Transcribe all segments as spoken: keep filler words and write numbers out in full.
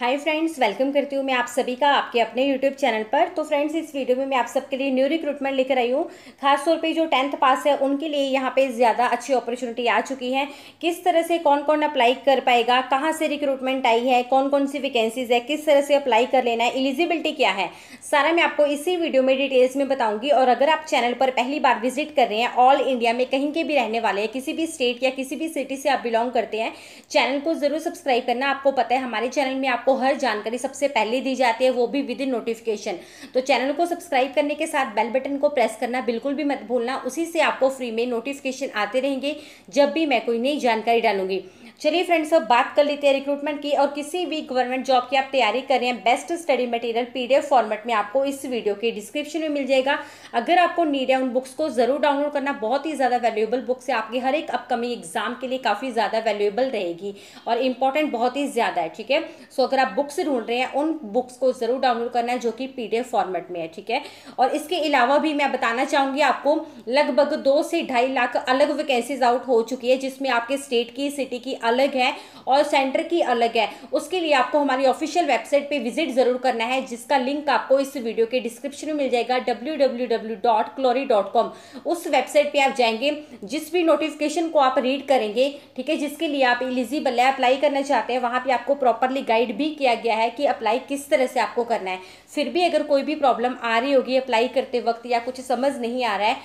Hi friends, welcome करती हूँ मैं आप सभी का आपके अपने यूट्यूब चैनल पर। तो फ्रेंड्स, इस वीडियो में मैं आप सबके लिए न्यू रिक्रूटमेंट लेकर आई हूँ। खासतौर पे जो टेंथ पास है उनके लिए यहाँ पे ज़्यादा अच्छी अपॉर्चुनिटी आ चुकी है। किस तरह से कौन कौन अप्लाई कर पाएगा, कहाँ से रिक्रूटमेंट आई है, कौन कौन सी वैकेंसीज है, किस तरह से अप्लाई कर लेना है, एलिजिबिलिटी क्या है, सारा मैं आपको इसी वीडियो में डिटेल्स में बताऊँगी। और अगर आप चैनल पर पहली बार विजिट कर रहे हैं, ऑल इंडिया में कहीं के भी रहने वाले हैं, किसी भी स्टेट या किसी भी सिटी से आप बिलोंग करते हैं, चैनल को ज़रूर सब्सक्राइब करना। आपको पता है हमारे चैनल में को हर जानकारी सबसे पहले दी जाती है, वो भी विद इन नोटिफिकेशन। तो चैनल को सब्सक्राइब करने के साथ बेल बटन को प्रेस करना बिल्कुल भी मत भूलना। उसी से आपको फ्री में नोटिफिकेशन आते रहेंगे जब भी मैं कोई नई जानकारी डालूंगी। चलिए फ्रेंड्स, अब बात कर लेते हैं रिक्रूटमेंट की। और किसी भी गवर्नमेंट जॉब की आप तैयारी कर रहे हैं, best study material PDF format में आपको इस वीडियो के डिस्क्रिप्शन में मिल जाएगा। अगर आपको नीड है, उन बुक्स को जरूर डाउनलोड करना। बहुत ही ज़्यादा वैल्यूएबल बुक्स है, आपकी हर एक अपकमिंग एग्जाम के लिए काफ़ी ज़्यादा वैल्यूएबल रहेगी और इंपॉर्टेंट बहुत ही ज़्यादा है। ठीक है, सो अगर आप बुक्स ढूंढ रहे हैं, उन बुक्स को ज़रूर डाउनलोड करना है जो कि पीडीएफ फॉर्मेट में है। ठीक है, और इसके अलावा भी मैं बताना चाहूँगी, आपको लगभग दो से ढाई लाख अलग वैकेंसीज आउट हो चुकी है, जिसमें आपके स्टेट की, सिटी की अलग है और सेंटर की अलग है। उसके लिए आपको हमारी ऑफिशियल वेबसाइट पे विजिट जरूर करना है, जिसका लिंक आपको इस वीडियो के डिस्क्रिप्शन में मिल जाएगा, डब्ल्यू डब्ल्यू डब्ल्यू डॉट क्लोरी डॉट कॉम। उस वेबसाइट पे आप जाएंगे, जिस भी नोटिफिकेशन को आप रीड करेंगे, ठीक है, जिसके लिए आप एलिजिबल है, अप्लाई करना चाहते हैं, वहाँ पर आपको प्रॉपरली गाइड भी किया गया है कि अप्लाई किस तरह से आपको करना है। फिर भी अगर कोई भी प्रॉब्लम आ रही होगी अप्लाई करते वक्त या कुछ समझ नहीं आ रहा है,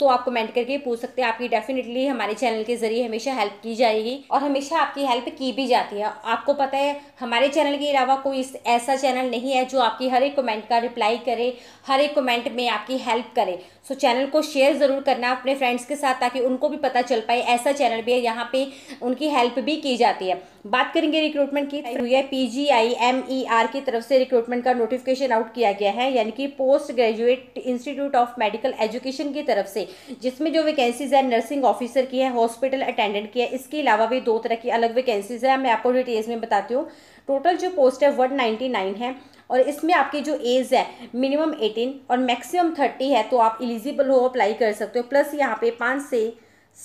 तो आप कमेंट करके पूछ सकते हैं। आपकी डेफिनेटली हमारे चैनल के जरिए हमेशा हेल्प की जाएगी और हमेशा आपकी हेल्प की भी जाती है। आपको पता है हमारे चैनल के अलावा कोई ऐसा चैनल नहीं है जो आपकी हर एक कमेंट का रिप्लाई करे, हर एक कमेंट में आपकी हेल्प करे। सो चैनल को शेयर ज़रूर करना अपने फ्रेंड्स के साथ, ताकि उनको भी पता चल पाए ऐसा चैनल भी है, यहाँ पे उनकी हेल्प भी की जाती है। बात करेंगे रिक्रूटमेंट की। हुई है P G I M E R की तरफ से रिक्रूटमेंट का नोटिफिकेशन आउट किया गया है, यानी कि post graduate institute of medical education की तरफ से, जिसमें जो वैकेंसीज है नर्सिंग ऑफिसर की है, हॉस्पिटल अटेंडेंट की है। इसके अलावा भी दो तरह की अलग वैकेंसीज है, मैं आपको डिटेल्स में बताती हूँ। टोटल जो पोस्ट है एक सौ निन्यानवे है और इसमें आपकी जो एज है मिनिमम अठारह और मैक्सिमम तीस है, तो आप एलिजिबल हो, अप्लाई कर सकते हो। प्लस यहाँ पे पाँच से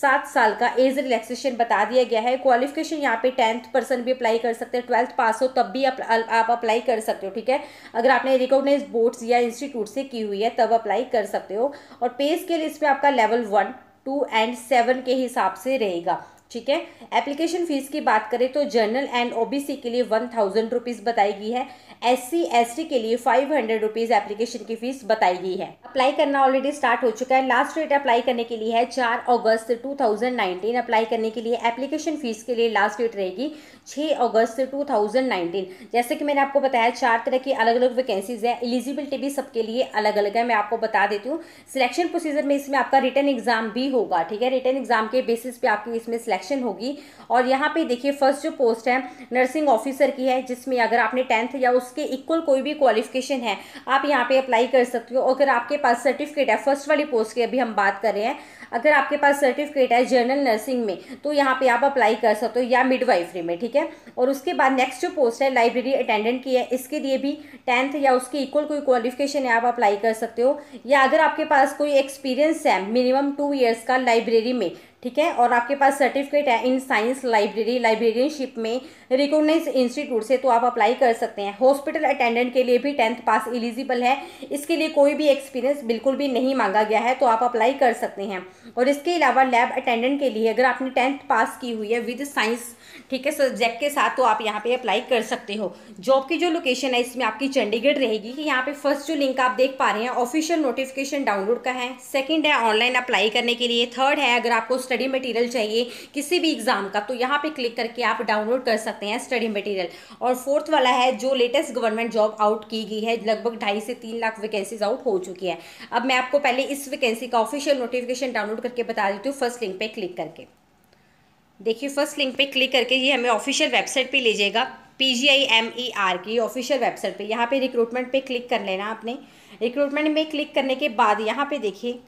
सात साल का एज रिलैक्सेशन बता दिया गया है। क्वालिफिकेशन यहाँ पे टेंथ पर्सन भी अप्लाई कर सकते हैं, ट्वेल्थ पास हो तब भी आप, आप अप्लाई कर सकते हो। ठीक है, अगर आपने रिकॉग्नाइज बोर्ड्स या इंस्टीट्यूट से की हुई है तब अप्लाई कर सकते हो। और पे स्केल इसमें आपका level one two and seven के हिसाब से रहेगा। ठीक है, एप्लीकेशन फ़ीस की बात करें तो जनरल एंड ओबीसी के लिए वन थाउजेंड रुपीज़ बताई गई है, एससी एसटी के लिए फाइव हंड्रेड रुपीज़ एप्लीकेशन की फ़ीस बताई गई है। अप्लाई करना ऑलरेडी स्टार्ट हो चुका है। लास्ट डेट अप्लाई करने के लिए है चार अगस्त टू थाउजेंड नाइनटीन। अप्लाई करने के लिए एप्लीकेशन फ़ीस के लिए लास्ट डेट रहेगी छः अगस्त टू थाउजेंड नाइनटीन। जैसे कि मैंने आपको बताया, चार तरह की अलग अलग वैकेंसीज है, एलिजिबिलिटी भी सबके लिए अलग अलग है। मैं आपको बता देती हूँ, सिलेक्शन प्रोसीजर में इसमें आपका रिटर्न एग्जाम भी होगा। ठीक है, रिटर्न एग्जाम के बेसिस पे आपकी इसमें सिलेक्शन होगी। और यहाँ पे देखिए, फर्स्ट जो पोस्ट है नर्सिंग ऑफिसर की है, जिसमें अगर आपने टेंथ या उसके इक्वल कोई भी क्वालिफिकेशन है, आप यहाँ पे अप्लाई कर सकते हो। अगर आपके पास सर्टिफिकेट है, फर्स्ट वाली पोस्ट की अभी हम बात कर रहे हैं, अगर आपके पास सर्टिफिकेट है जर्नल नर्सिंग में, तो यहाँ पे आप अप्लाई कर सकते हो, या मिडवाइफरी में। ठीक है, और उसके बाद नेक्स्ट जो पोस्ट है लाइब्रेरी अटेंडेंट की है, इसके लिए भी टेंथ या उसके इक्वल कोई क्वालिफिकेशन है, आप अप्लाई कर सकते हो। या अगर आपके पास कोई एक्सपीरियंस है मिनिमम टू ईयर्स का लाइब्रेरी में, ठीक है, और आपके पास सर्टिफिकेट है इन साइंस लाइब्रेरी लाइब्रेरियनशिप में रिकॉग्नाइज इंस्टीट्यूट से, तो आप अप्लाई कर सकते हैं। हॉस्पिटल अटेंडेंट के लिए भी टेंथ पास एलिजिबल है, इसके लिए कोई भी एक्सपीरियंस बिल्कुल भी नहीं मांगा गया है, तो आप अप्लाई कर सकते हैं। और इसके अलावा लैब अटेंडेंट के लिए अगर आपने टेंथ पास की हुई है विद साइंस, ठीक है, सब्जेक्ट के साथ, तो आप यहाँ पर अप्लाई कर सकते हो। जॉब की जो लोकेशन है इसमें आपकी चंडीगढ़ रहेगी। कि यहाँ पर फर्स्ट जो लिंक आप देख पा रहे हैं ऑफिशियल नोटिफिकेशन डाउनलोड का है, सेकेंड है ऑनलाइन अप्लाई करने के लिए, थर्ड है अगर आपको स्टडी मटेरियल चाहिए किसी भी एग्जाम का, तो यहाँ पे क्लिक करके आप डाउनलोड कर सकते हैं स्टडी मटेरियल। और फोर्थ वाला है जो लेटेस्ट गवर्नमेंट जॉब आउट की गई है, लगभग ढाई से तीन लाख वैकेंसीज आउट हो चुकी है। अब मैं आपको पहले इस वैकेंसी का ऑफिशियल नोटिफिकेशन डाउनलोड करके बता देती हूँ। फर्स्ट लिंक पे क्लिक करके देखिए, फर्स्ट लिंक पे क्लिक करके ये हमें ऑफिशियल वेबसाइट पे ले जाएगा, P G I M E R की ऑफिशियल वेबसाइट पे। यहाँ पे रिक्रूटमेंट पे क्लिक कर लेना आपने। रिक्रूटमेंट में क्लिक करने के बाद यहाँ पे देखिए,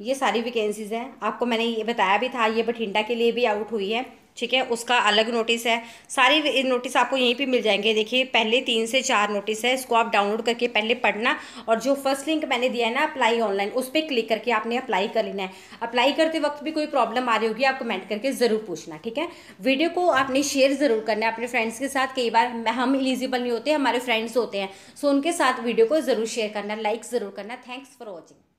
ये सारी वैकेंसीज़ हैं। आपको मैंने ये बताया भी था, ये बठिंडा के लिए भी आउट हुई है, ठीक है, उसका अलग नोटिस है। सारे नोटिस आपको यहीं पे मिल जाएंगे। देखिए पहले तीन से चार नोटिस है, इसको आप डाउनलोड करके पहले पढ़ना, और जो फर्स्ट लिंक मैंने दिया है ना अप्लाई ऑनलाइन, उस पर क्लिक करके आपने अप्लाई कर लेना है। अप्लाई करते वक्त भी कोई प्रॉब्लम आ रही होगी आप कमेंट करके ज़रूर पूछना, ठीक है। वीडियो को आपने शेयर ज़रूर करना है अपने फ्रेंड्स के साथ। कई बार हम एलिजिबल नहीं होते, हमारे फ्रेंड्स होते हैं, सो उनके साथ वीडियो को ज़रूर शेयर करना, लाइक ज़रूर करना। Thanks for watching.